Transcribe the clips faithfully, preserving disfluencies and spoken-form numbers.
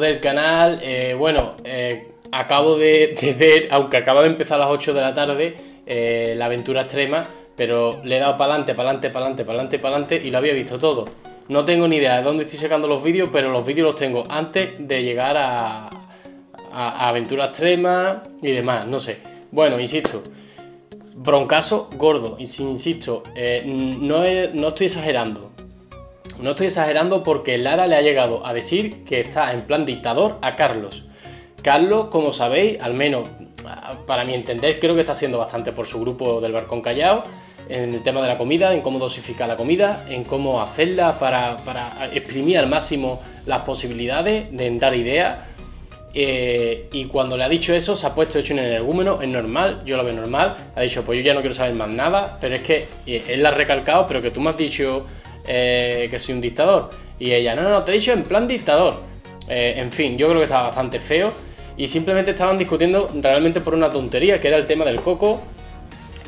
amigos del canal, eh, bueno, eh, acabo de, de ver, aunque acaba de empezar a las ocho de la tarde, eh, la aventura extrema, pero le he dado para adelante, para adelante, para adelante, para adelante, para adelante y lo había visto todo. No tengo ni idea de dónde estoy sacando los vídeos, pero los vídeos los tengo antes de llegar a, a, a aventura extrema y demás, no sé. Bueno, insisto, broncazo gordo, insisto, eh, no, he, no estoy exagerando. No estoy exagerando porque Lara le ha llegado a decir que está en plan dictador a Carlos. Carlos, como sabéis, al menos para mi entender, creo que está haciendo bastante por su grupo del Balcón Callao en el tema de la comida, en cómo dosificar la comida, en cómo hacerla para, para exprimir al máximo las posibilidades, de dar ideas. Eh, y cuando le ha dicho eso, se ha puesto hecho un energúmeno, es normal, yo lo veo normal. Ha dicho, pues yo ya no quiero saber más nada, pero es que él la ha recalcado, pero que tú me has dicho... Eh, que soy un dictador. Y ella, no, no, no, te he dicho en plan dictador. Eh, en fin, yo creo que estaba bastante feo. Y simplemente estaban discutiendo realmente por una tontería, que era el tema del coco.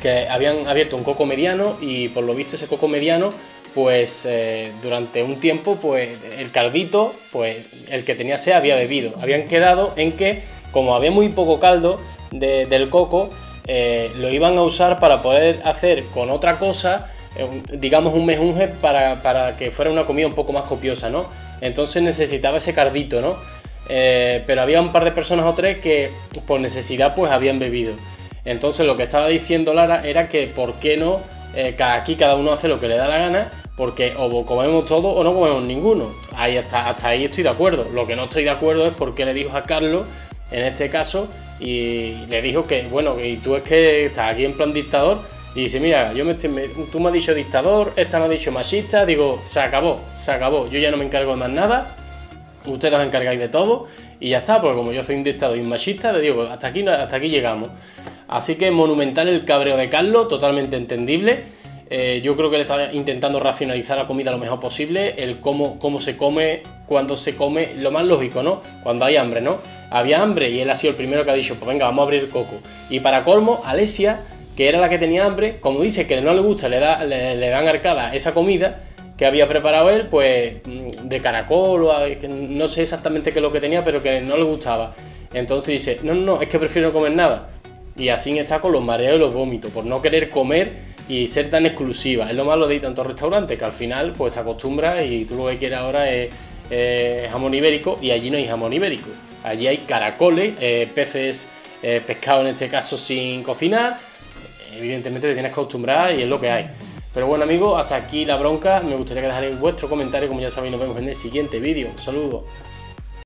Que habían abierto un coco mediano y por lo visto ese coco mediano, pues eh, durante un tiempo, pues el caldito, pues el que tenía sed había bebido. Habían quedado en que, como había muy poco caldo de, del coco, eh, lo iban a usar para poder hacer con otra cosa... digamos un mejunje para, para que fuera una comida un poco más copiosa, ¿no? Entonces necesitaba ese caldito, ¿no? Eh, pero había un par de personas o tres que por necesidad pues habían bebido. Entonces lo que estaba diciendo Lara era que por qué no, eh, que aquí cada uno hace lo que le da la gana, porque o comemos todo o no comemos ninguno. Ahí hasta, hasta ahí estoy de acuerdo. Lo que no estoy de acuerdo es por qué le dijo a Carlos, en este caso, y le dijo que, bueno, y tú es que estás aquí en plan dictador. Y dice, mira, yo me estoy, me, tú me has dicho dictador, esta me ha dicho machista, digo, se acabó, se acabó, yo ya no me encargo de más nada, ustedes os encargáis de todo, y ya está, porque como yo soy un dictador y un machista, le digo, hasta aquí, hasta aquí llegamos. Así que monumental el cabreo de Carlos, totalmente entendible, eh, yo creo que le está intentando racionalizar la comida lo mejor posible, el cómo, cómo se come, cuándo se come, lo más lógico, ¿no? Cuando hay hambre, ¿no? Había hambre y él ha sido el primero que ha dicho, pues venga, vamos a abrir el coco. Y para colmo, Alesia... que era la que tenía hambre, como dice que no le gusta, le, da, le, le dan arcada esa comida que había preparado él, pues de caracol, o no sé exactamente qué es lo que tenía, pero que no le gustaba. Entonces dice, no, no, no, es que prefiero no comer nada. Y así está con los mareos y los vómitos, por no querer comer y ser tan exclusiva. Es lo malo de ir a tantos restaurantes, que al final pues te acostumbras y tú lo que quieres ahora es, es jamón ibérico, y allí no hay jamón ibérico. Allí hay caracoles, eh, peces, eh, pescado en este caso sin cocinar. Evidentemente te tienes que acostumbrar y es lo que hay. Pero bueno amigos, hasta aquí la bronca. Me gustaría que dejarais vuestro comentario. Como ya sabéis, nos vemos en el siguiente vídeo. Saludos.